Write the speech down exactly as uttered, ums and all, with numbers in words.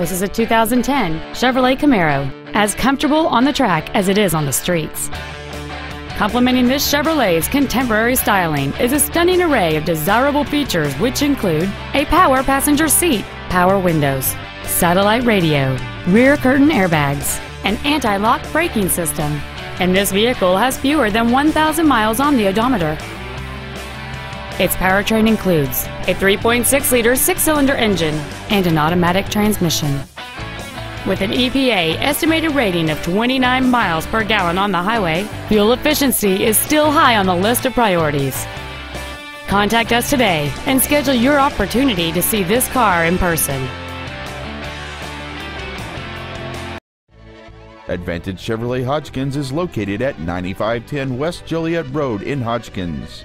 This is a two thousand ten Chevrolet Camaro, as comfortable on the track as it is on the streets. Complementing this Chevrolet's contemporary styling is a stunning array of desirable features, which include a power passenger seat, power windows, satellite radio, rear curtain airbags, an anti-lock braking system, and this vehicle has fewer than one thousand miles on the odometer. Its powertrain includes a three point six liter six-cylinder engine and an automatic transmission. With an E P A estimated rating of twenty-nine miles per gallon on the highway, fuel efficiency is still high on the list of priorities. Contact us today and schedule your opportunity to see this car in person. Advantage Chevrolet Hodgkins is located at ninety-five ten West Joliet Road in Hodgkins.